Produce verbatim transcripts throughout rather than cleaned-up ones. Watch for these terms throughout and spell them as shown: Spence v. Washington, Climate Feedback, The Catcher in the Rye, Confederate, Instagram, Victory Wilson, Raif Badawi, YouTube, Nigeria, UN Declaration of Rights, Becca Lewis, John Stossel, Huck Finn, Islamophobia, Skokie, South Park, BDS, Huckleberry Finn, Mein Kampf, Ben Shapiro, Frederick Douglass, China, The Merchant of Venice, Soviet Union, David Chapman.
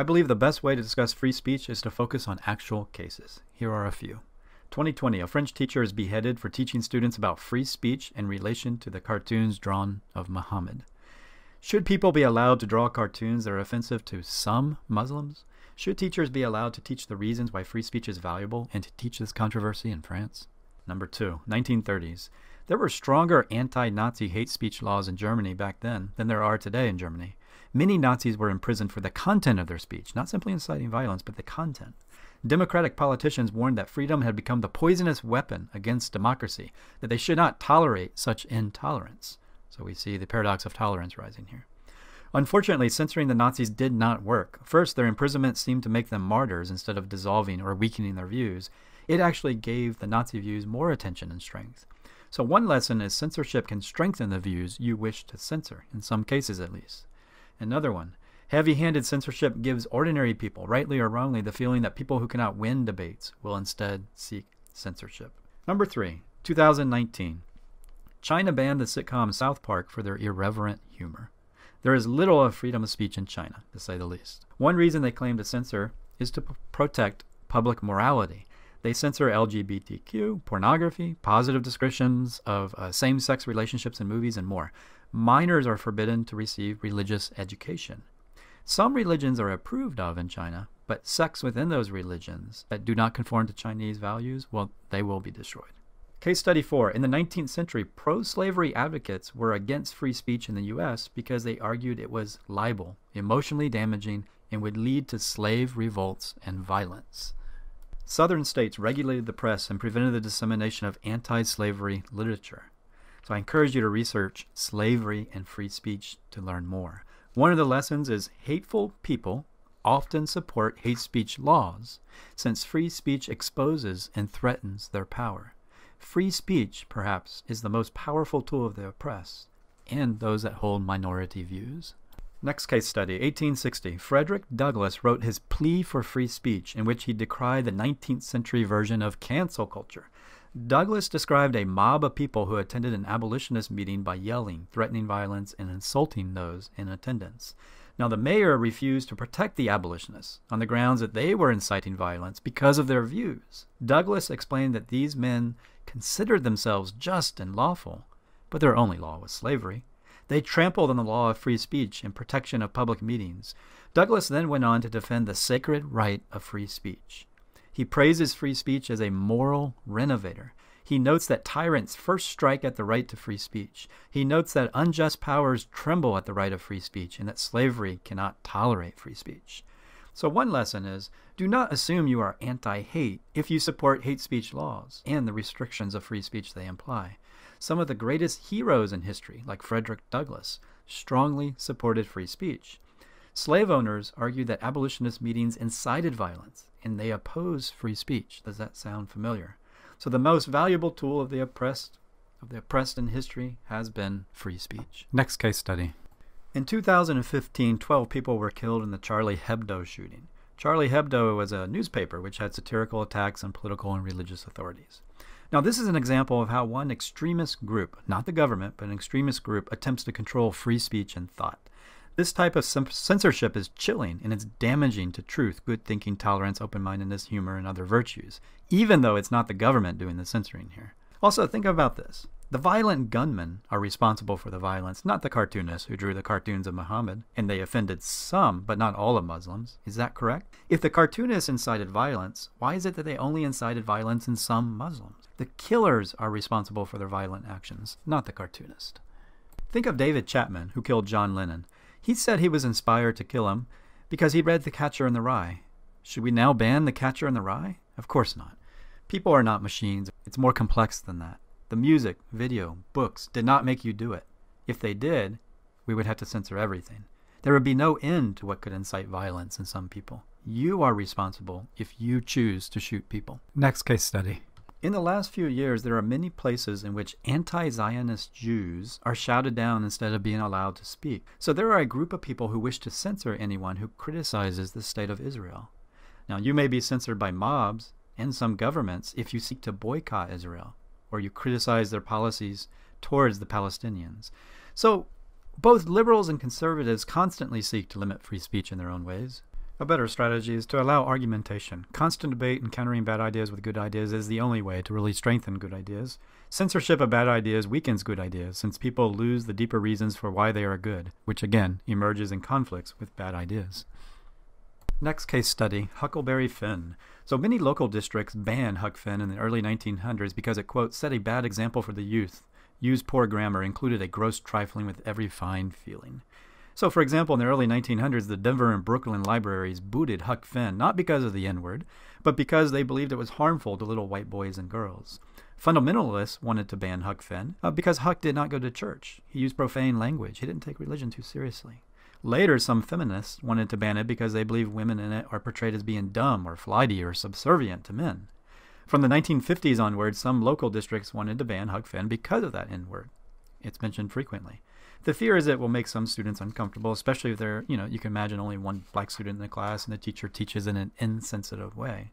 I believe the best way to discuss free speech is to focus on actual cases. Here are a few. twenty twenty, a French teacher is beheaded for teaching students about free speech in relation to the cartoons drawn of Muhammad. Should people be allowed to draw cartoons that are offensive to some Muslims? Should teachers be allowed to teach the reasons why free speech is valuable and to teach this controversy in France? Number two, nineteen thirties. There were stronger anti-Nazi hate speech laws in Germany back then than there are today in Germany. Many Nazis were imprisoned for the content of their speech, not simply inciting violence, but the content. Democratic politicians warned that freedom had become the poisonous weapon against democracy, that they should not tolerate such intolerance. So we see the paradox of tolerance rising here. Unfortunately, censoring the Nazis did not work. First, their imprisonment seemed to make them martyrs instead of dissolving or weakening their views. It actually gave the Nazi views more attention and strength. So one lesson is censorship can strengthen the views you wish to censor, in some cases at least. Another one. Heavy-handed censorship gives ordinary people, rightly or wrongly, the feeling that people who cannot win debates will instead seek censorship. Number three, two thousand nineteen. China banned the sitcom South Park for their irreverent humor. There is little of freedom of speech in China, to say the least. One reason they claim to censor is to protect public morality. They censor L G B T Q, pornography, positive descriptions of uh, same-sex relationships in movies, and more. Minors are forbidden to receive religious education. Some religions are approved of in China, but sects within those religions that do not conform to Chinese values, well, they will be destroyed. Case study four. In the nineteenth century, pro-slavery advocates were against free speech in the U S because they argued it was libel, emotionally damaging, and would lead to slave revolts and violence. Southern states regulated the press and prevented the dissemination of anti-slavery literature. So I encourage you to research slavery and free speech to learn more. One of the lessons is hateful people often support hate speech laws, since free speech exposes and threatens their power. Free speech, perhaps, is the most powerful tool of the oppressed and those that hold minority views. Next case study, eighteen sixty. Frederick Douglass wrote his Plea for Free Speech, in which he decried the nineteenth century version of cancel culture. Douglass described a mob of people who attended an abolitionist meeting by yelling, threatening violence, and insulting those in attendance. Now, the mayor refused to protect the abolitionists on the grounds that they were inciting violence because of their views. Douglass explained that these men considered themselves just and lawful, but their only law was slavery. They trampled on the law of free speech and protection of public meetings. Douglass then went on to defend the sacred right of free speech. He praises free speech as a moral renovator. He notes that tyrants first strike at the right to free speech. He notes that unjust powers tremble at the right of free speech and that slavery cannot tolerate free speech. So one lesson is, do not assume you are anti-hate if you support hate speech laws and the restrictions of free speech they imply. Some of the greatest heroes in history, like Frederick Douglass, strongly supported free speech. Slave owners argued that abolitionist meetings incited violence, and they opposed free speech. Does that sound familiar? So the most valuable tool of the oppressed, of the oppressed in history has been free speech. Next case study. In two thousand fifteen, twelve people were killed in the Charlie Hebdo shooting. Charlie Hebdo was a newspaper which had satirical attacks on political and religious authorities. Now, this is an example of how one extremist group, not the government, but an extremist group, attempts to control free speech and thought. This type of censorship is chilling, and it's damaging to truth, good thinking, tolerance, open-mindedness, humor, and other virtues, even though it's not the government doing the censoring here. Also, think about this. The violent gunmen are responsible for the violence, not the cartoonists who drew the cartoons of Muhammad, and they offended some, but not all of Muslims. Is that correct? If the cartoonists incited violence, why is it that they only incited violence in some Muslims? The killers are responsible for their violent actions, not the cartoonist. Think of David Chapman, who killed John Lennon. He said he was inspired to kill him because he read The Catcher in the Rye. Should we now ban The Catcher in the Rye? Of course not. People are not machines. It's more complex than that. The music, video, books did not make you do it. If they did, we would have to censor everything. There would be no end to what could incite violence in some people. You are responsible if you choose to shoot people. Next case study. In the last few years, there are many places in which anti-Zionist Jews are shouted down instead of being allowed to speak. So there are a group of people who wish to censor anyone who criticizes the state of Israel. Now, you may be censored by mobs and some governments if you seek to boycott Israel, or you criticize their policies towards the Palestinians. So both liberals and conservatives constantly seek to limit free speech in their own ways. A better strategy is to allow argumentation. Constant debate and countering bad ideas with good ideas is the only way to really strengthen good ideas. Censorship of bad ideas weakens good ideas, since people lose the deeper reasons for why they are good, which again emerges in conflicts with bad ideas. Next case study, Huckleberry Finn. So many local districts banned Huck Finn in the early nineteen hundreds because it, quote, set a bad example for the youth, used poor grammar, included a gross trifling with every fine feeling. So, for example, in the early nineteen hundreds, the Denver and Brooklyn libraries booted Huck Finn, not because of the N-word, but because they believed it was harmful to little white boys and girls. Fundamentalists wanted to ban Huck Finn uh, because Huck did not go to church. He used profane language. He didn't take religion too seriously. Later, some feminists wanted to ban it because they believe women in it are portrayed as being dumb or flighty or subservient to men. From the nineteen fifties onward, some local districts wanted to ban Huck Finn because of that N-word. It's mentioned frequently. The fear is it will make some students uncomfortable, especially if they're, you know, you can imagine only one black student in the class and the teacher teaches in an insensitive way.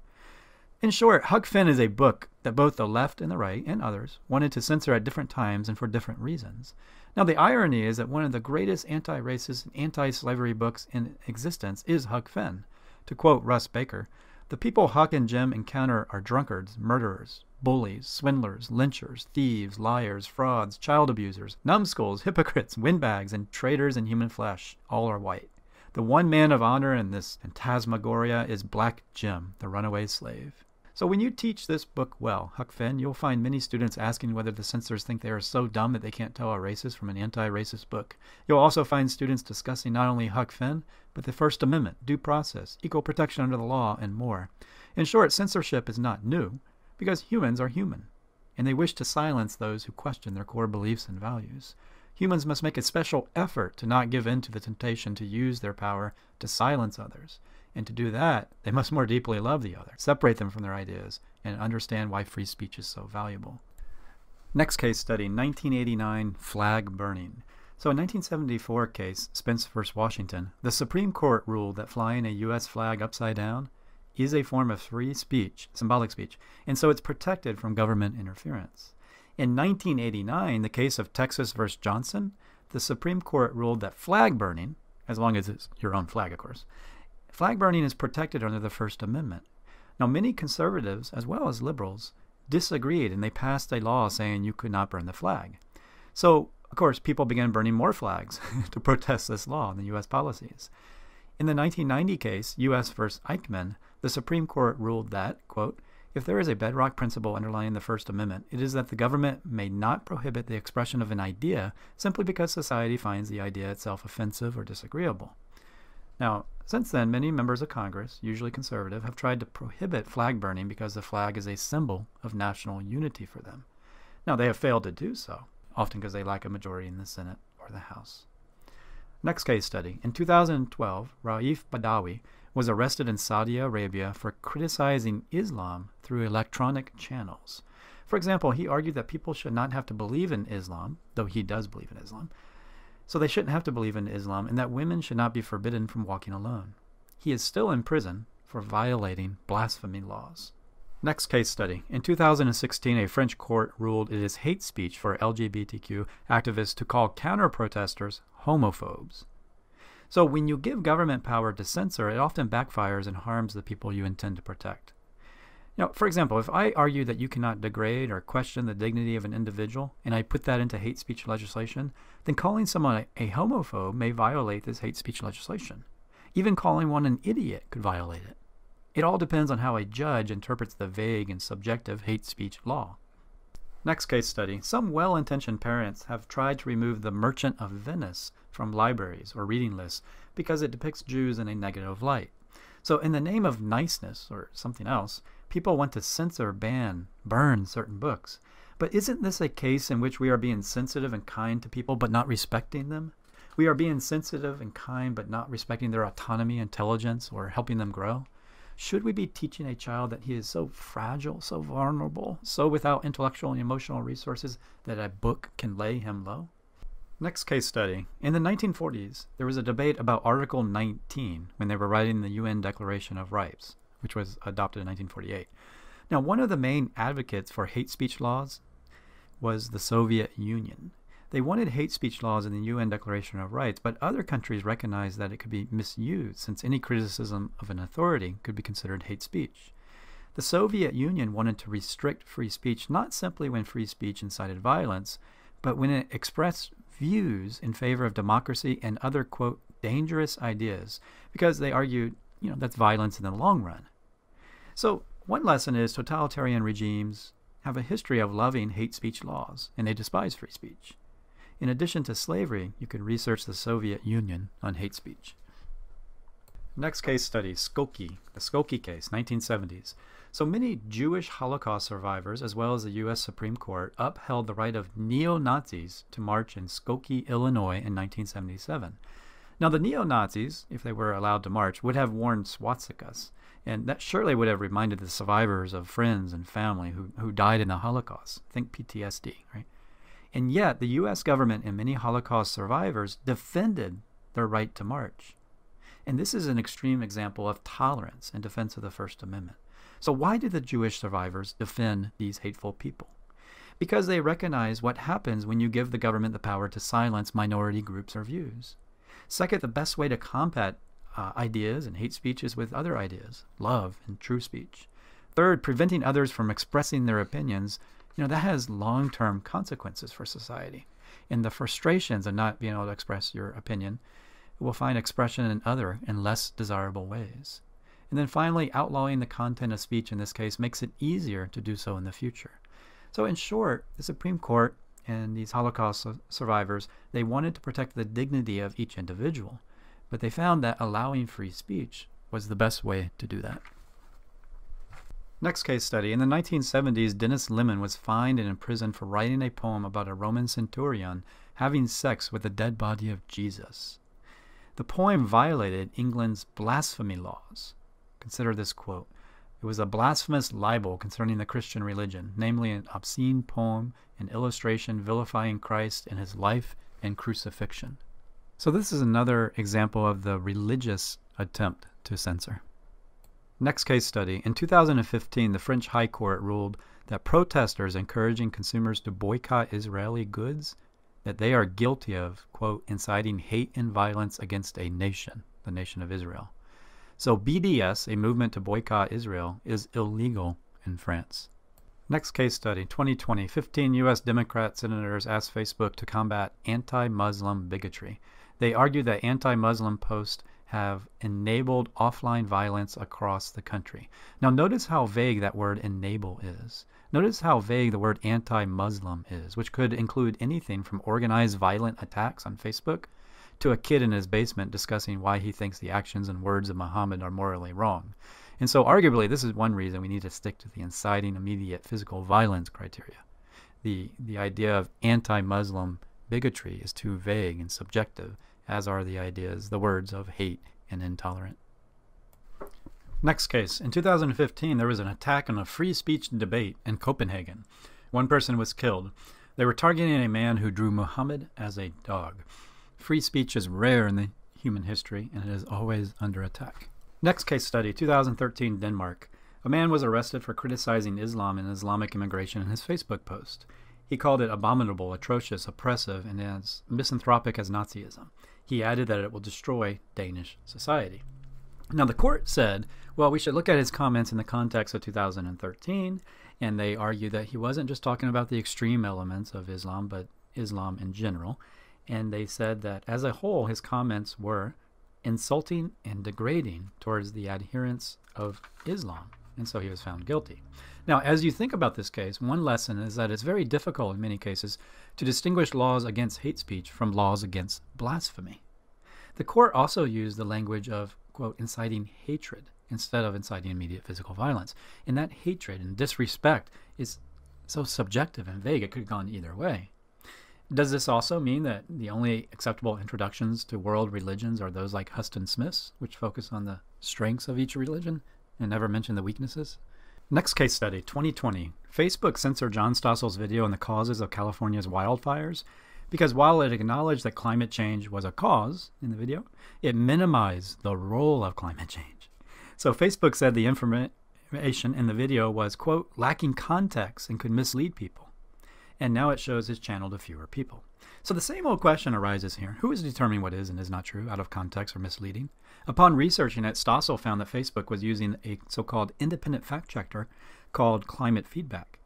In short, Huck Finn is a book that both the left and the right and others wanted to censor at different times and for different reasons. Now, the irony is that one of the greatest anti-racist and anti-slavery books in existence is Huck Finn. To quote Russ Baker, "The people Huck and Jim encounter are drunkards, murderers, bullies, swindlers, lynchers, thieves, liars, frauds, child abusers, numbskulls, hypocrites, windbags, and traitors in human flesh. All are white. The one man of honor in this phantasmagoria is Black Jim, the runaway slave." So when you teach this book well, Huck Finn, you'll find many students asking whether the censors think they are so dumb that they can't tell a racist from an anti-racist book. You'll also find students discussing not only Huck Finn, but the First Amendment, due process, equal protection under the law, and more. In short, censorship is not new, because humans are human, and they wish to silence those who question their core beliefs and values. Humans must make a special effort to not give in to the temptation to use their power to silence others. And to do that, they must more deeply love the other, separate them from their ideas, and understand why free speech is so valuable. Next case study, nineteen eighty-nine, flag burning. So in nineteen seventy-four case, Spence v. Washington, the Supreme Court ruled that flying a U S flag upside down is a form of free speech, symbolic speech, and so it's protected from government interference. In nineteen eighty-nine, the case of Texas v. Johnson, the Supreme Court ruled that flag burning, as long as it's your own flag, of course, flag burning is protected under the First Amendment. Now, many conservatives, as well as liberals, disagreed, and they passed a law saying you could not burn the flag. So, of course, people began burning more flags to protest this law and the U S policies. In the nineteen ninety case, U S v. Eichmann, the Supreme Court ruled that, quote, "If there is a bedrock principle underlying the First Amendment, it is that the government may not prohibit the expression of an idea simply because society finds the idea itself offensive or disagreeable." Now, since then, many members of Congress, usually conservative, have tried to prohibit flag burning because the flag is a symbol of national unity for them. Now, they have failed to do so, often because they lack a majority in the Senate or the House. Next case study. In two thousand twelve, Raif Badawi was arrested in Saudi Arabia for criticizing Islam through electronic channels. For example, he argued that people should not have to believe in Islam, though he does believe in Islam, so they shouldn't have to believe in Islam, and that women should not be forbidden from walking alone. He is still in prison for violating blasphemy laws. Next case study. In two thousand sixteen, a French court ruled it is hate speech for L G B T Q activists to call counter-protesters homophobes. So when you give government power to censor, it often backfires and harms the people you intend to protect. Now, for example, if I argue that you cannot degrade or question the dignity of an individual, and I put that into hate speech legislation, then calling someone a homophobe may violate this hate speech legislation. Even calling one an idiot could violate it. It all depends on how a judge interprets the vague and subjective hate speech law. Next case study. Some well-intentioned parents have tried to remove The Merchant of Venice from libraries or reading lists because it depicts Jews in a negative light. So in the name of niceness or something else, people want to censor, ban, burn certain books. But isn't this a case in which we are being sensitive and kind to people but not respecting them? We are being sensitive and kind but not respecting their autonomy, intelligence, or helping them grow? Should we be teaching a child that he is so fragile, so vulnerable, so without intellectual and emotional resources that a book can lay him low? Next case study. In the nineteen forties, there was a debate about Article nineteen when they were writing the U N Declaration of Rights, which was adopted in nineteen forty-eight. Now, one of the main advocates for hate speech laws was the Soviet Union. They wanted hate speech laws in the U N Declaration of Rights, but other countries recognized that it could be misused since any criticism of an authority could be considered hate speech. The Soviet Union wanted to restrict free speech not simply when free speech incited violence, but when it expressed views in favor of democracy and other, quote, dangerous ideas, because they argued, you know, that's violence in the long run. So one lesson is totalitarian regimes have a history of loving hate speech laws, and they despise free speech. In addition to slavery, you can research the Soviet Union on hate speech. Next case study, Skokie, the Skokie case, nineteen seventies. So many Jewish Holocaust survivors, as well as the U S Supreme Court, upheld the right of neo-Nazis to march in Skokie, Illinois in nineteen seventy-seven. Now the neo-Nazis, if they were allowed to march, would have worn swastikas, and that surely would have reminded the survivors of friends and family who, who died in the Holocaust. Think P T S D, right? And yet the U S government and many Holocaust survivors defended their right to march. And this is an extreme example of tolerance in defense of the First Amendment. So why did the Jewish survivors defend these hateful people? Because they recognize what happens when you give the government the power to silence minority groups or views. Second, the best way to combat uh, ideas and hate speech is with other ideas, love and true speech. Third, preventing others from expressing their opinions, you know, that has long-term consequences for society. And the frustrations of not being able to express your opinion will find expression in other and less desirable ways. And then finally, outlawing the content of speech in this case makes it easier to do so in the future. So in short, the Supreme Court and these Holocaust survivors, they wanted to protect the dignity of each individual, but they found that allowing free speech was the best way to do that. Next case study. In the nineteen seventies, Dennis Lemon was fined and imprisoned for writing a poem about a Roman centurion having sex with the dead body of Jesus. The poem violated England's blasphemy laws. Consider this quote. It was a blasphemous libel concerning the Christian religion, namely an obscene poem, an illustration vilifying Christ and his life and crucifixion. So this is another example of the religious attempt to censor. Next case study. In two thousand fifteen, the French High Court ruled that protesters encouraging consumers to boycott Israeli goods, that they are guilty of, quote, inciting hate and violence against a nation, the nation of Israel. So B D S, a movement to boycott Israel, is illegal in France. Next case study, twenty twenty, fifteen U S Democrat senators asked Facebook to combat anti-Muslim bigotry. They argue that anti-Muslim posts have enabled offline violence across the country. Now notice how vague that word enable is. Notice how vague the word anti-Muslim is, which could include anything from organized violent attacks on Facebook to a kid in his basement discussing why he thinks the actions and words of Muhammad are morally wrong. And so arguably this is one reason we need to stick to the inciting immediate physical violence criteria. The, the idea of anti-Muslim bigotry is too vague and subjective, as are the ideas, the words of hate and intolerant. Next case. In two thousand fifteen, there was an attack on a free speech debate in Copenhagen. One person was killed. They were targeting a man who drew Muhammad as a dog. Free speech is rare in the human history, and it is always under attack. Next case study, two thousand thirteen, Denmark. A man was arrested for criticizing Islam and Islamic immigration in his Facebook post. He called it abominable, atrocious, oppressive, and as misanthropic as Nazism. He added that it will destroy Danish society. Now the court said, well, we should look at his comments in the context of two thousand thirteen, and they argued that he wasn't just talking about the extreme elements of Islam, but Islam in general. And they said that as a whole, his comments were insulting and degrading towards the adherents of Islam. And so he was found guilty. Now, as you think about this case, one lesson is that it's very difficult in many cases to distinguish laws against hate speech from laws against blasphemy. The court also used the language of, quote, inciting hatred instead of inciting immediate physical violence. And that hatred and disrespect is so subjective and vague, it could have gone either way. Does this also mean that the only acceptable introductions to world religions are those like Huston Smith's, which focus on the strengths of each religion and never mention the weaknesses? Next case study, twenty twenty. Facebook censored John Stossel's video on the causes of California's wildfires because while it acknowledged that climate change was a cause in the video, it minimized the role of climate change. So Facebook said the information in the video was, quote, lacking context and could mislead people. and now it shows his channel to fewer people. So the same old question arises here. Who is determining what is and is not true, out of context, or misleading? Upon researching it, Stossel found that Facebook was using a so-called independent fact-checker called Climate Feedback.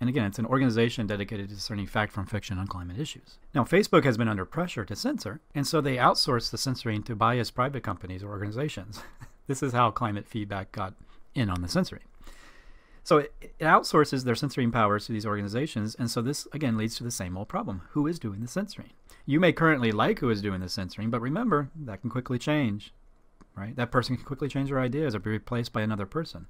And again, it's an organization dedicated to discerning fact from fiction on climate issues. Now, Facebook has been under pressure to censor, and so they outsourced the censoring to biased private companies or organizations. This is how Climate Feedback got in on the censoring. So it, it outsources their censoring powers to these organizations, and so this, again, leads to the same old problem. Who is doing the censoring? You may currently like who is doing the censoring, but remember, that can quickly change, right? That person can quickly change their ideas or be replaced by another person.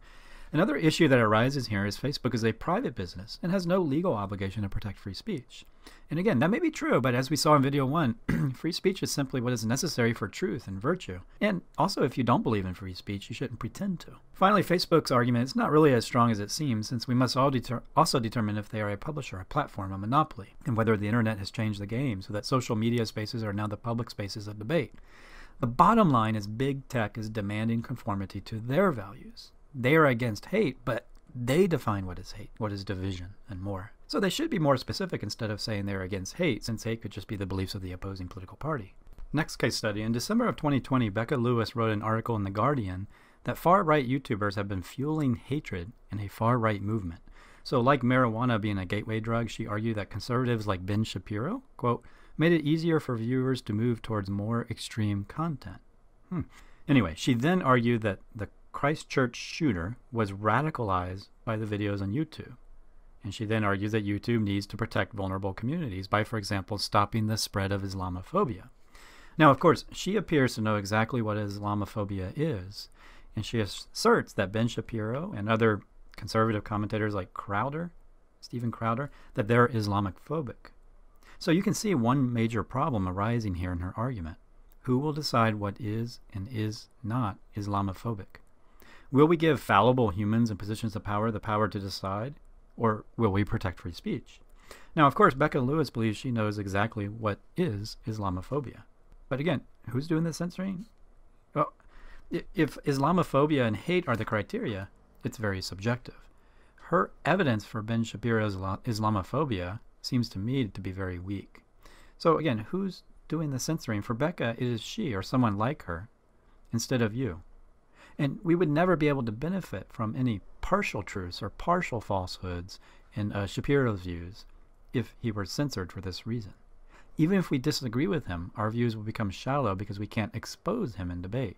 Another issue that arises here is Facebook is a private business and has no legal obligation to protect free speech. And again, that may be true, but as we saw in video one, free speech is simply what is necessary for truth and virtue. And also, if you don't believe in free speech, you shouldn't pretend to. Finally, Facebook's argument is not really as strong as it seems, since we must all deter- also determine if they are a publisher, a platform, a monopoly, and whether the internet has changed the game so that social media spaces are now the public spaces of debate. The bottom line is big tech is demanding conformity to their values. They are against hate, but they define what is hate, what is division, and more. So they should be more specific instead of saying they're against hate, since hate could just be the beliefs of the opposing political party. Next case study. In December of twenty twenty, Becca Lewis wrote an article in The Guardian that far-right YouTubers have been fueling hatred in a far-right movement. So like marijuana being a gateway drug, she argued that conservatives like Ben Shapiro, quote, made it easier for viewers to move towards more extreme content. Hmm. Anyway, she then argued that the Christchurch shooter was radicalized by the videos on YouTube. And she then argues that YouTube needs to protect vulnerable communities by, for example, stopping the spread of Islamophobia. Now, of course, she appears to know exactly what Islamophobia is, and she asserts that Ben Shapiro and other conservative commentators like Crowder, Stephen Crowder, that they're Islamophobic. So you can see one major problem arising here in her argument. Who will decide what is and is not Islamophobic? Will we give fallible humans in positions of power the power to decide, or will we protect free speech? Now, of course, Becca Lewis believes she knows exactly what is Islamophobia. But again, who's doing the censoring? Well, if Islamophobia and hate are the criteria, it's very subjective. Her evidence for Ben Shapiro's Islamophobia seems to me to be very weak. So again, who's doing the censoring? For Becca, it is she or someone like her instead of you. And we would never be able to benefit from any partial truths or partial falsehoods in uh, Shapiro's views if he were censored for this reason. Even if we disagree with him, our views will become shallow because we can't expose him in debate.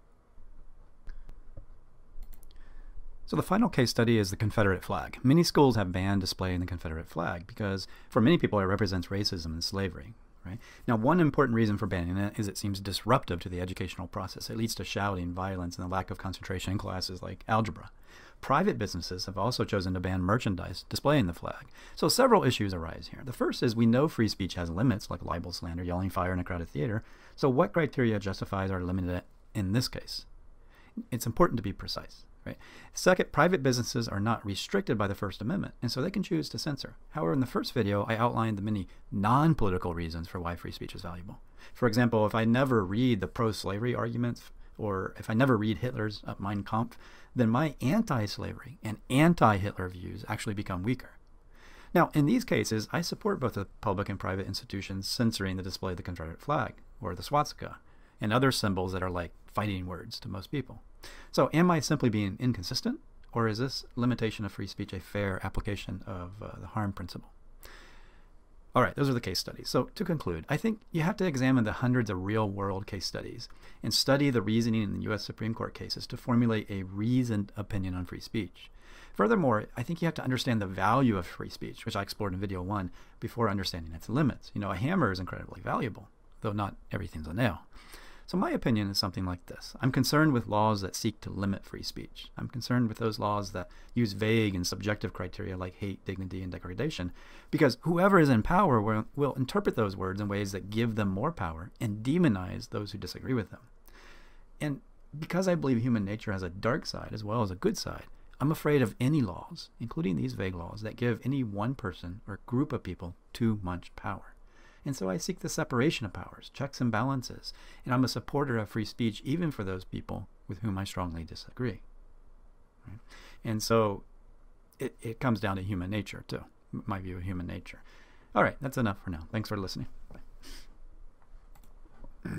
So the final case study is the Confederate flag. Many schools have banned displaying the Confederate flag because for many people it represents racism and slavery. Right? Now, one important reason for banning it is it seems disruptive to the educational process. It leads to shouting, violence, and the lack of concentration in classes like algebra. Private businesses have also chosen to ban merchandise displaying the flag. So several issues arise here. The first is we know free speech has limits, like libel, slander, yelling fire in a crowded theater. So what criteria justifies our limiting it in this case? It's important to be precise. Right? Second, private businesses are not restricted by the First Amendment, and so they can choose to censor. However, in the first video, I outlined the many non-political reasons for why free speech is valuable. For example, if I never read the pro-slavery arguments, or if I never read Hitler's uh, Mein Kampf, then my anti-slavery and anti-Hitler views actually become weaker. Now, in these cases, I support both the public and private institutions censoring the display of the Confederate flag, or the swastika, and other symbols that are like fighting words to most people. So am I simply being inconsistent, or is this limitation of free speech a fair application of uh, the harm principle? All right, those are the case studies. So to conclude, I think you have to examine the hundreds of real-world case studies and study the reasoning in the U S Supreme Court cases to formulate a reasoned opinion on free speech. Furthermore, I think you have to understand the value of free speech, which I explored in video one, before understanding its limits. You know, a hammer is incredibly valuable, though not everything's a nail. So my opinion is something like this. I'm concerned with laws that seek to limit free speech. I'm concerned with those laws that use vague and subjective criteria like hate, dignity, and degradation, because whoever is in power will, will interpret those words in ways that give them more power and demonize those who disagree with them. And because I believe human nature has a dark side as well as a good side, I'm afraid of any laws, including these vague laws, that give any one person or group of people too much power. And so I seek the separation of powers, checks and balances, and I'm a supporter of free speech even for those people with whom I strongly disagree. Right? And so it, it comes down to human nature too, my view of human nature. All right, that's enough for now. Thanks for listening. Bye.